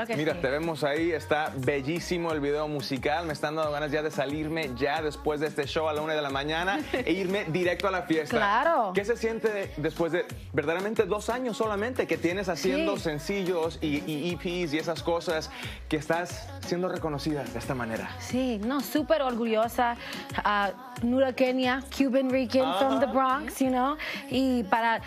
Okay. Mira, te vemos ahí, está bellísimo el video musical. Me están dando ganas ya de salirme ya después de este show a la 1 de la mañana e irme directo a la fiesta. Claro. ¿Qué se siente después de verdaderamente 2 años solamente que tienes haciendo sencillos y EPs y esas cosas, que estás siendo reconocida de esta manera? Sí, no, súper orgullosa. Nuro Kenya, Cuban Rican from the Bronx, you know. Y para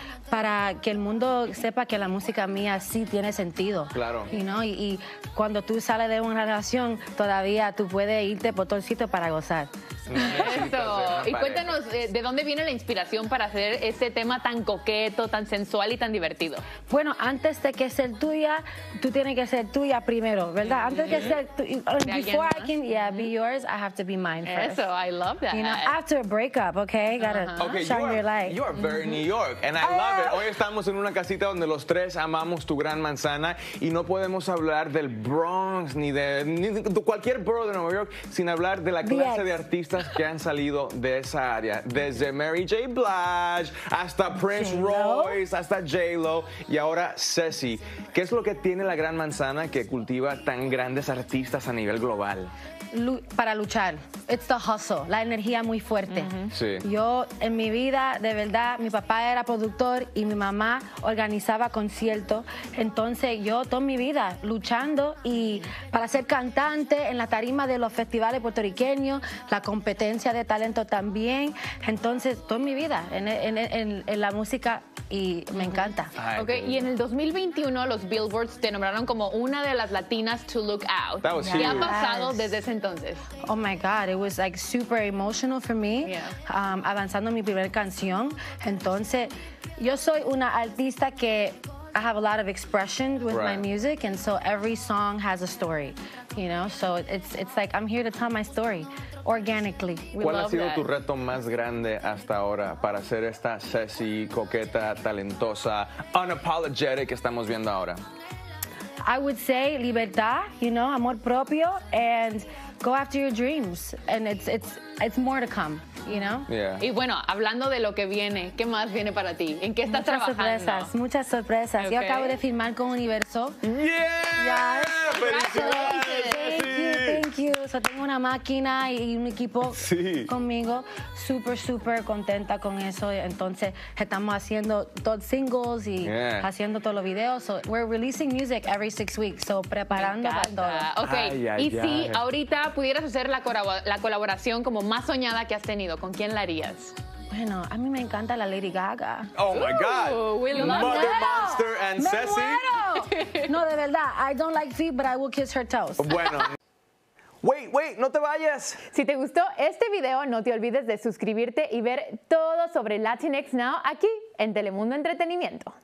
que el mundo sepa que la música mía sí tiene sentido. Claro. You know? Y cuando tú sales de una relación, todavía tú puedes irte por todo el sitio para gozar. Eso. Y cuéntanos, ¿de dónde viene la inspiración para hacer este tema tan coqueto, tan sensual y tan divertido? Bueno, antes de que ser tuya, tú tienes que ser tuya primero, ¿verdad? Antes de que ser tuya, before I can be yours, I have to be mine first. Eso, I love that. You know, after a breakup, okay, gotta shine your light. You are very New York, and I love it. Hoy estamos en una casita donde los tres amamos tu gran manzana y no podemos hablar del Bronx ni de cualquier borough de Nueva York sin hablar de la clase de artistas que han salido de esa área, desde Mary J. Blige hasta Prince, Royce, hasta J-Lo y ahora Sessi. ¿Qué es lo que tiene la gran manzana que cultiva tan grandes artistas a nivel global? Para luchar. It's the hustle, la energía muy fuerte. Sí. Yo en mi vida, de verdad, mi papá era productor y mi mamá organizaba conciertos. Entonces yo toda mi vida luchando y para ser cantante en la tarima de los festivales puertorriqueños, la competencia de talento también. Entonces toda mi vida en la música y me encanta. Okay. Y en el 2021 los Billboards te nombraron como una de las latinas to look out. ¿Qué ha pasado desde ese entonces? Oh my God, it was like super emotional for me. Avanzando mi primera canción. Entonces, yo soy una artista que I have a lot of expression with my music, and so every song has a story, you know. So it's like I'm here to tell my story organically. ¿Cuál ha sido tu reto más grande hasta ahora para ser esta Sessi coqueta, talentosa, unapologetic que estamos viendo ahora? I would say libertad, you know, amor propio, and go after your dreams. And it's more to come, you know. Y bueno, hablando de lo que viene, ¿qué más viene para ti? ¿En qué estás trabajando? Muchas sorpresas. Yo acabo de firmar con Universo. So, tengo una máquina y un equipo conmigo. Súper, súper contenta con eso. Entonces, estamos haciendo todos singles y haciendo todos los videos. So, we're releasing music every 6 weeks. So, preparando para todo. Okay. Y si ahorita pudieras hacer la colaboración como más soñada que has tenido, ¿con quién la harías? Bueno, a mí me encanta la Lady Gaga. Oh, my God. We love Mother Monster and Sessi. No, de verdad. I don't like feet, but I will kiss her toes. Bueno. Wait, no te vayas. Si te gustó este video, no te olvides de suscribirte y ver todo sobre Latinx Now aquí en Telemundo Entretenimiento.